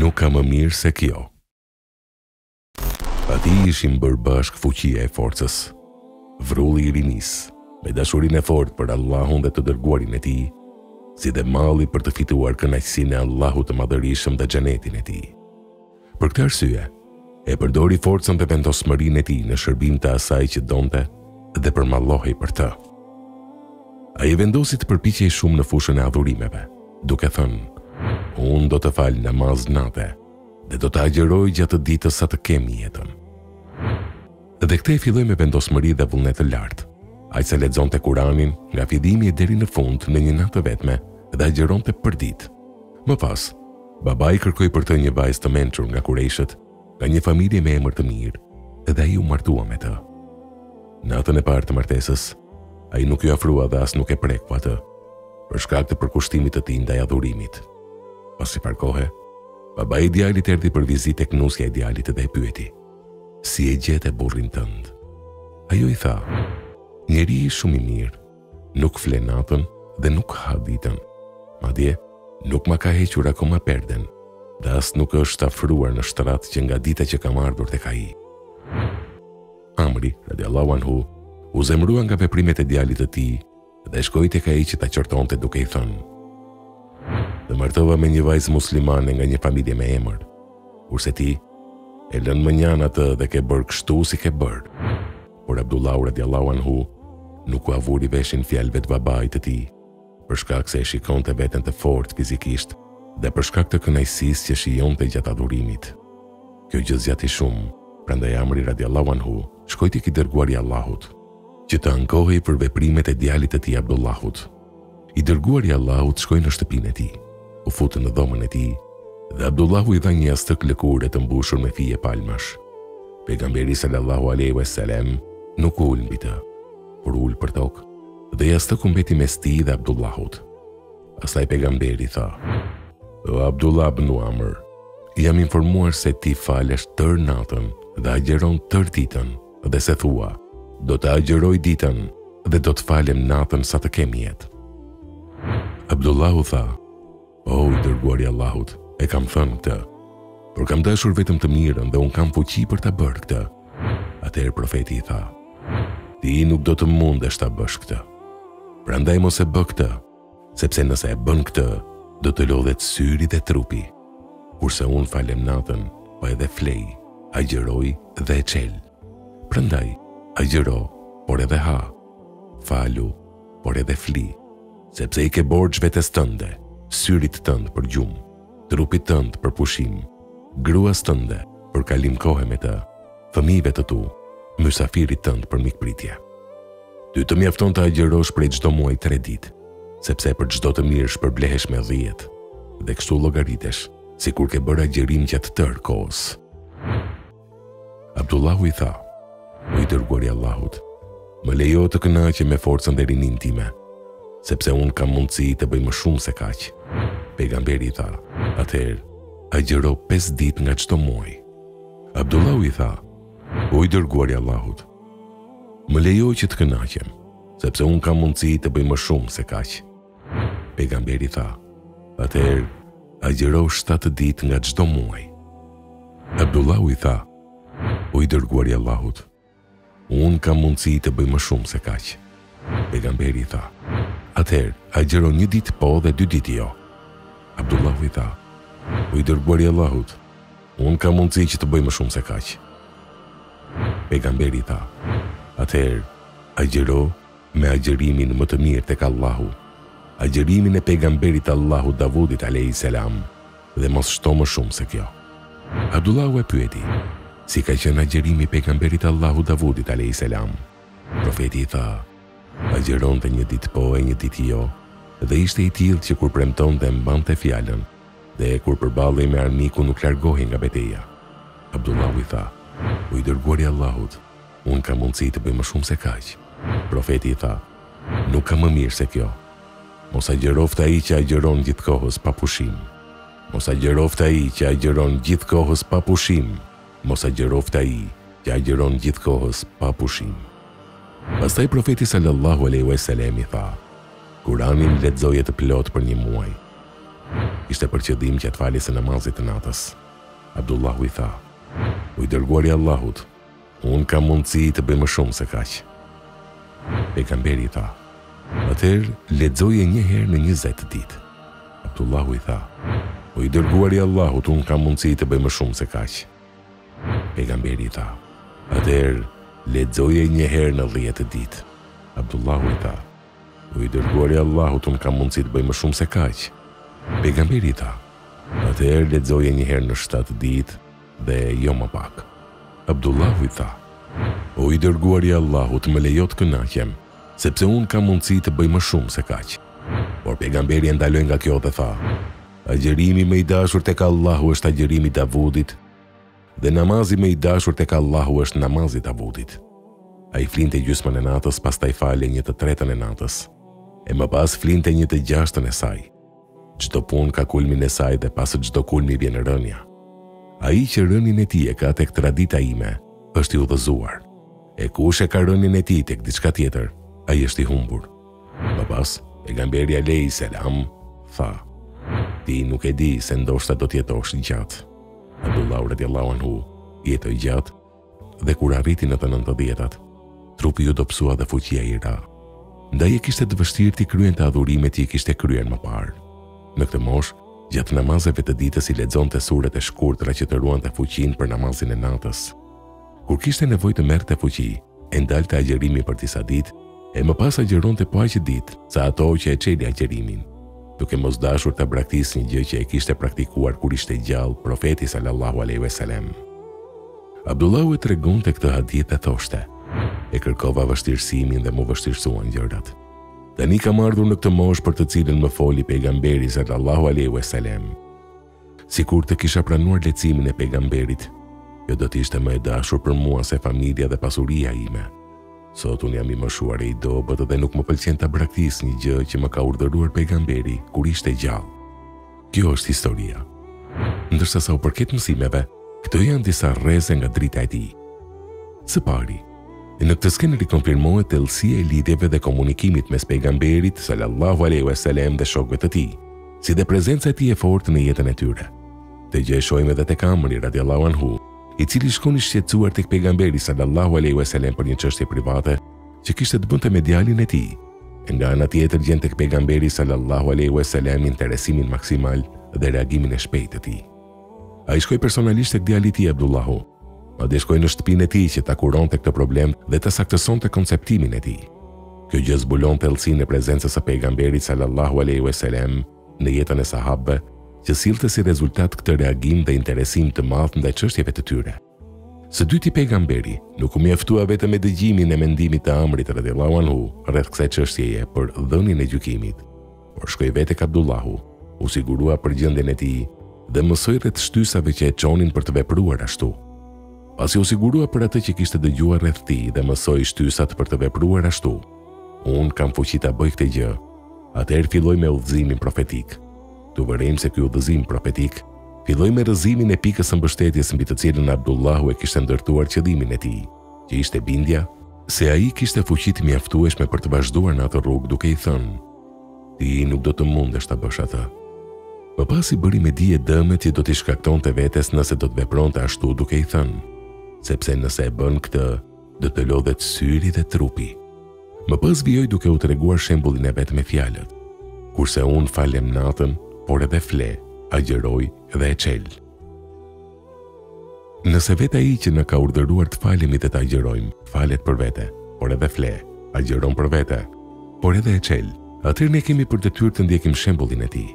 Nuk ka më mirë se kjo. Ati ishin bërë bashkë fuqia e forcës. Vrulli i rinis, me dashurin e fort për Allahun dhe të dërguarin e ti, si dhe malli për të fituar kënaqësinë e Allahut të madhërishëm dhe xhenetin e tij. Për këtë arsye, e përdori forcën dhe vendosmërinë e tij në shërbim të asaj që donte dhe përmallohej për të. Ai vendosi të përpiqej shumë në fushën e adhurimeve, duke thënë: "Unë do të fal namaz natë dhe do të agjeroj gjatë ditës sa të kem jetën." Dhe këtë filloi me vendosmëri dhe vullnet të lartë. Ai se lexonte Kur'anin nga fillimi deri në fund në një natë të vetme dhe agjeronte për ditë. Më pas, babai kërkoi për të një vajzë të mençur nga Qureshët, nga një familje me emër të mirë, dhe ai u martua me të. Natën e parë të martesës, ai nuk ju ofrua dhe as nuk e preku atë, për shkak të përkushtimit të tij ndaj adhurimit. Pas i parkohe, babai i djalit erdhi për vizitë tek nusja e djalit dhe e pyeti: "Si e gjete burrin tënd?" Ajo i tha: "Njeri shumë i mirë, nuk fle natën dhe nuk ha ditën. Madje, nuk ma ka hequr akoma perden, dhe as nuk është afruar në shtrat që nga dita që kam ardhur tek ai." Amri, radiallahu anhu, u zemrua nga veprimet e djalit të tij dhe shkoi tek ai që ta qortonte duke i thënë: "Të martova me një vajzë muslimane nga një familje me emër, kurse ti e lën më njan atë dhe ke bërë kështu si ke bërë." Por Abdullahu, radiallahu anhu, nuk u avuri veshin fjalëve të babait të tij, për shkak se e shikonte veten të fortë fizikisht dhe për shkak të kënaqësisë që shijonte gjatë adhurimit. Kjo gjë zgjati shumë, prandaj Amri radiallahu anhu shkoi tek i dërguari i Allahut, që të ankohej për veprimet e djalit të tij Abdullahut. I dërguari i Allahut shkoi në shtëpinë e tij, u futë në dhomën e tij, dhe Abdullahu i dha një jastuk lëkure të mbushur me fije palmash. Pejgamberi sallallahu alaihi wasallam nuk u ul mbi të, por ul për tokë, dhe jastuk u mbeti mes tij dhe Abdullahut. Pastaj pejgamberi tha: "O Abdullah ibn Amr, jam informuar se ti falesh tër natën dhe agjeron tër ditën, dhe se thua: do të agjeroj ditën dhe do të falem natën sa të kem jetë." Abdullahu tha: "O i dërguari i Allahut, e kam thënë këtë, por kam dashur vetëm të mirën dhe unë kam fuqi për ta bërë këtë." Atëherë profeti i tha: "Ti nuk do të mundesh ta bësh këtë. Prandaj mos e bë këtë, sepse nëse e bën këtë, do të lodhet syri dhe trupi, kurse unë falem natën, po edhe flej, agjeroj dhe e çel. Prandaj, agjero, por edhe ha, falu, por edhe fli, sepse i ke borxh vetes tënde, syrit tënd për gjumë, trupit tënd për pushim, gruas tënde për kalim kohë me të, fëmijëve të tu, mysafirit tënd për mikpritje. Ty të mjafton të agjerosh prej çdo muaj 3 ditë, sepse për çdo të mirë shpërblehesh me 10, dhe kështu llogaritesh, sikur ke bërë agjerim gjatë tërë kohës." Abdullahu i tha: "O i dërguari i Allahut, më lejo të kënaqem me forcën dhe rinin time, sepse unë kam mundësi të bëj më shumë se kaq." Pejgamberi i tha: "Atëherë, agjero 5 ditë nga çdo muaj." Abdullahu i tha: "O i dërguari i Allahut, më lejo që të kënaqem, sepse unë kam mundësi të bëj më shumë se kaq." Pejgamberi tha: "Atëherë, agjero 7 ditë nga çdo muaj." Abdullahu i tha: "O i dërguari i Allahut, unë kam mundësi të bëj më shumë se kaq." Pejgamberi tha: "Atëherë, agjero 1 ditë po dhe 2 ditë jo." Abdullahu i tha: "O i dërguari i Allahut, unë kam mundësi që të bëj më shumë se kaq." Pejgamberi tha: "Atëherë, agjero me agjerimin më të mirë tek Allahu, agjerimin e pejgamberit Allahu Davudit a.s. dhe mos shto më shumë se kjo." Abdullahu e pyeti: "Si ka qenë agjerimi i pejgamberit Allahu Davudit a.s. Profeti i tha: "Agjeronte 1 ditë po e 1 ditë jo, dhe ishte i tillë që kur premtonte e mbante fjalën, dhe kur përballej me armiku nuk largohej nga betejë." Abdullahu i tha: "O i dërguari i Allahut, unë kam mundësi të bëj më shumë se kaq." Profeti i tha: "Nuk ka më mirë se kjo. Mos agjëroftë ai që agjeron gjithkohës pa pushim. Mos agjëroftë ai që agjeron gjithkohës pa pushim. Mos agjëroftë ai që agjeron gjithkohës pa pushim." Pastaj profeti sallallahu alaihi wasallam i tha: "Kur'anin lexoje të plot për 1 muaj." ishte për qëllim që të faljes së namazit të natës. Abdullahu i tha: "U i dërguari Allahut, unë kam mundësi të bëj më shumë se kaq." Pejgamberi i tha: "Atëherë lexoje një herë në 20 ditë." Abdullahu i tha: "U i dërguari Allahut, unë kam mundësi të bëj më shumë se kaq." Pejgamberi i tha: "Atëherë lexoje një herë në 10 ditë." Abdullahu i tha: "U i dërguari Allahut, unë kam mundësi të bëj më shumë se kaq." Pejgamberi i tha: "Atëherë lexoje një herë në 7 ditë dhe jo më pak." Abdullahu i tha: "U i dërguari Allahut, më lejo të kënaqem, sepse unë kam mundësi të bëj më shumë se kaq." Por pejgamberi e ndaloi nga kjo dhe tha: "Agjerimi më i dashur tek Allahu është agjerimi i Davudit, dhe namazi më i dashur tek Allahu është namazi i Davudit." Ai flinte gjysmën e natës, pastaj fale 1/3 e natës, e më pas flinte 1/6 e saj. Çdo punë ka kulmin e saj dhe pas çdo kulmi vjen rënja. Ai që rënin e tij e ka tek tradita ime, është i udhëzuar. E kush e ka rënin e tij tek diçka tjetër, ai është i humbur." Më pas, pejgamberi alayhis salam tha: "Ti nuk e di se ndoshta do të jetosh gjatë." Abdullahu radhiyallahu anhu jetoi gjatë dhe kur arriti në të 90-tat, trupi ju dobësua dhe fuqia i ra. Ndaj e kishte të vështirë të kryente adhurimet që i kishte kryer më parë. Në këtë moshë, gjatë namazeve të ditës i lexonte suret e shkurtra që të ruante fuqinë për namazin e natës. Kur kishte nevojë të merrte fuqi, e ndalte agjerimin për disa ditë, e më pas agjeronte po aq ditë sa ato që e çelin agjerimin, duke mos dashur ta braktisë një gjë që e kishte praktikuar kur ishte gjallë profeti sallallahu alaihi wasallam. Abdullahu e tregonte këtë hadith e thoshte: "E kërkova vështirësimin dhe mu vështirësuan gjërat. Tani kam ardhur në këtë moshë për të cilën më foli pejgamberi sallallahu alaihi wasallam. Sikur të kisha pranuar leximin e pejgamberit, jo do të ishte më e dashur për mua se familja dhe pasuria ime. Sot unë jam i moshuar e i dobët dhe nuk më pëlqen ta braktis një gjë që më ka urdhëruar pejgamberi kur ishte gjallë." Kjo është historia. Ndërsa sa u përket mësimeve, këto janë disa rreze nga drita e tij. Së pari, në këtë skenë rikonfirmohet thellësia e lidhjeve dhe komunikimit mes pejgamberit sallallahu alaihi wasallam dhe shokëve të tij, si dhe prezenca e tij e fortë në jetën e tyre. Të gjë e shohim edhe tek Amri radhiyallahu anhu, i cili shkon i shqetësuar tek pejgamberi sallallahu alaihi wasallam për një çështje private që kishte të bënte me djalin e tij. Nga ana tjetër gjen tek pejgamberi sallallahu alaihi wasallam interesimin maksimal dhe reagimin e shpejtë të tij. Ai shkoi personalisht tek djali i tij Abdullahu, madje shkoi në shtëpinë e tij që ta kuronte këtë problem dhe ta saktësonte konceptimin e tij. Kjo gjë zbulon thellësinë e prezencës së pejgamberit sallallahu alaihi wasallam në jetën e sahabëve, që sillte si rezultat këtë reagim dhe interesim të madh ndaj çështjeve të tyre. Së dyti, pejgamberi nuk u mjaftua vetëm me dëgjimin e mendimit të Amrit radhiyallahu anhu rreth kësaj çështjeje për dhënien e gjykimit, por shkoi vetë tek Abdullahu, u sigurua për gjendjen e tij dhe mësoi rreth shtysave që e çonin për të vepruar ashtu. Pasi u sigurua për atë që kishte dëgjuar rreth tij dhe mësoi shtysat për të vepruar ashtu. "Unë kam fuqi ta bëj këtë gjë." Atëherë filloi me udhëzimin profetik. Tu vërejmë se ky udhëzim profetik filloi me rrëzimin e pikës së mbështetjes mbi të cilën Abdullahu e kishte ndërtuar qëllimin e tij, që ishte bindja se ai kishte fuqi të mjaftueshme për të vazhduar në atë rrugë duke i thënë: "Ti nuk do të mundesh ta bësh atë." Më pas i bëri me dije dëmet që do t'i shkaktonte vetes nëse do të vepronte ashtu duke i thënë: "Sepse nëse e bën këtë, do të lodhet syri dhe trupi." Më pas vijoi duke u treguar shembullin e vet me fjalët: "Kurse unë falem natën, por edhe fle, agjeroj dhe e çel." Nëse vetë ai që na ka urdhëruar të falemi dhe të agjerojmë, falet për vete, por edhe fle, agjeron për vete, por edhe e çel, atëherë ne kemi për detyrë të ndjekim shembullin e tij.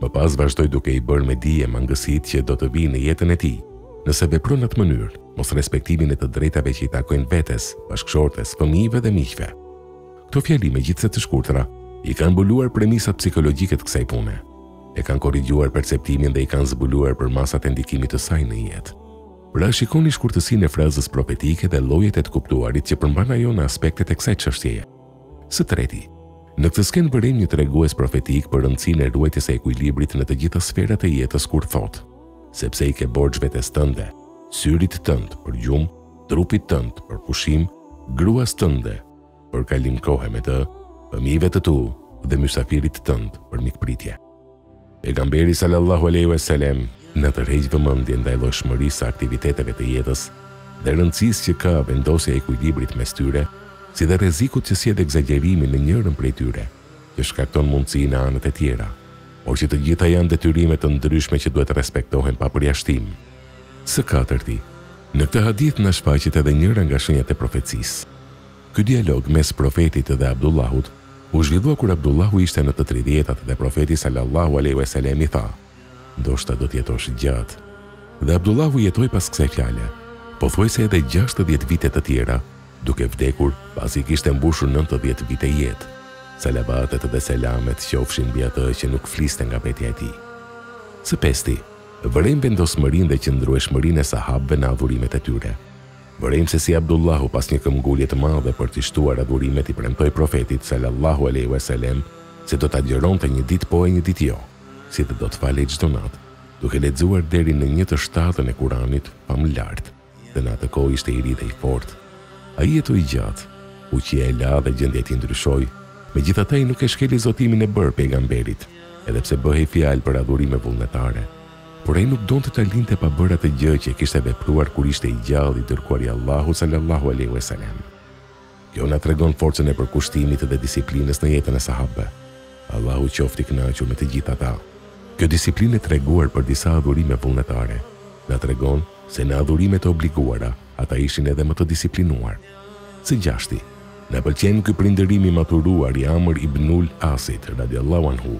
Më pas vazhdoi duke i bërë me dije mangësitë që do të vijnë në jetën e tij nëse vepron në atë mënyrë, mos respektimin e të drejtave që i takojnë vetes, bashkëshortes, fëmijëve dhe miqve. Këto fjali, megjithëse të shkurtra, i kanë mbuluar premisat psikologjike të kësaj pune, e kanë korrigjuar perceptimin dhe i kanë zbuluar për masat e ndikimit të saj në jetë. Pra shikoni shkurtësinë e frazës profetike dhe llojet e të kuptuarit që përmban ajo në aspektet e kësaj çështjeje. Së treti, në këtë skenë vërejmë një tregues profetik për rëndësinë e ruajtjes së ekuilibrit në të gjitha sferat e jetës kur thotë: "Sepse i ke borxhve të tënde, syrit tënd për gjumë, trupit tënd për pushim, gruas tënde për kalim kohë me të, fëmijëve të tu dhe mysafirit tënd për mikpritje." Pejgamberi sallallahu alaihi wasallam në tërheq vëmendjen ndaj llojshmërisë së aktiviteteve të jetës dhe rëndësisë që ka vendosja e ekuilibrit mes tyre, si dhe rrezikut që sjell egzagjerimi në njërin prej tyre, që shkakton mundësi në anët e tjera, por që të gjitha janë detyrime të ndryshme që duhet respektohen pa përjashtim. Së katërti, në këtë hadith na shfaqet edhe njëra nga shenjat e profecisë. Ky dialog mes profetit dhe Abdullahut u zhvillua kur Abdullahu ishte në të 30-at dhe profeti sallallahu alaihi wasallam i tha: "Ndoshta do të jetosh gjatë." Dhe Abdullahu jetoi pas kësaj fjale, pothuajse edhe 60 vite të tjera, duke vdekur pasi kishte mbushur 90 vite jetë. Salavatet dhe selamet qofshin mbi atë që nuk fliste nga petja e tij. Së pesti, vërejmë vendosmërinë dhe qëndrueshmërinë e sahabëve në adhurimet e tyre. Vërejmë se si Abdullahu pas një këmbgulje të madhe për të shtuar adhurimet i premtoi profetit sallallahu alaihi wasallam se do ta agjeronte një ditë po e një ditë jo, si dhe do të falej çdo natë, duke lexuar deri në 1/7 e Kuranit pa më lart. Dhe në atë kohë ishte i ri dhe i fortë. Ai jetoi gjatë, uqia e la dhe gjendjet i ndryshoi, megjithatë ai nuk e shkeli zotimin e bërë pejgamberit, edhe pse bëhej fjalë për adhurime vullnetare. Por ai nuk donte ta linte pa bërë atë gjë që kishte vepruar kur ishte i gjallë i dërguari i Allahut sallallahu alaihi wasallam. Kjo na tregon forcën e përkushtimit dhe disiplinës në jetën e sahabëve. Allahu qoftë i kënaqur me të gjithë ata. Kjo disiplinë e treguar për disa adhurime vullnetare na tregon se në adhurimet e obliguara ata ishin edhe më të disiplinuar. Së gjashti, në pëlqen ky prindërim i maturuar i Amr ibnul Asit radiallahu anhu.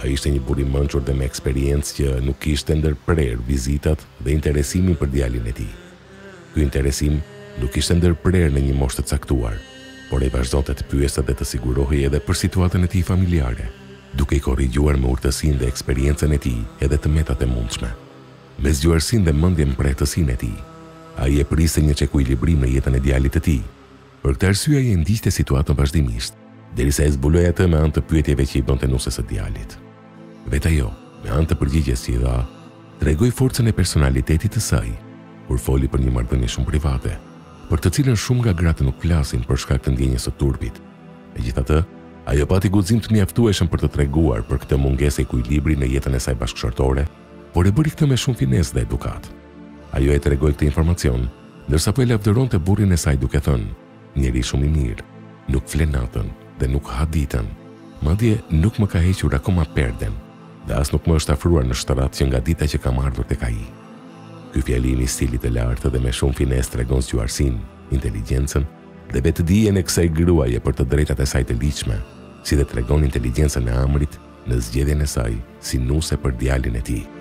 Ai ishte një burr i mençur dhe me eksperiencë që nuk kishte ndërprerë vizitat dhe interesimin për djalin e tij. Ky interesim nuk ishte ndërprerë në një moshë të caktuar, por ai vazhdonte të pyeste dhe të sigurohej edhe për situatën e tij familjare, duke i korrigjuar me urtësinë dhe eksperiencën e tij edhe të metat e mundshme. Me zgjuarsinë dhe mendjen përjetësinë e tij, ai e priste një çekuilibrim në jetën e djalit të tij. Për këtë arsye ai e ndiqte situatën vazhdimisht, derisa e zbuloi atë me anë të pyetjeve që i bënte nusës së djalit. Vetë ajo, me anë të përgjigjes që i dha, tregoi forcën e personalitetit të saj, kur foli për një marrëdhënie shumë private, për të cilën shumë nga gratë nuk flasin për shkak të ndjenjes së turpit. Megjithatë, ajo pati guxim të mjaftueshëm për të treguar për këtë mungesë ekuilibri në jetën e saj bashkëshortore, por e bëri këtë me shumë finesë dhe edukat. Ajo e tregoi këtë informacion, ndërsa po e lavdëronte burrin e saj duke thënë: "Njeri shumë i mirë, nuk flen natën dhe nuk ha ditën, madje nuk më ka hequr akoma perden, dhe as nuk më është afruar në shtrat që nga dita që kam ardhur tek ai." Ky fjalimi i stilit të lartë dhe me shumë finesë tregon zgjuarsinë, inteligjencën dhe vetëdijen e kësaj gruaje për të drejtat e saj të ligjshme, si dhe tregon inteligjencën e Amrit në zgjedhjen e saj si nuse për djalin e tij.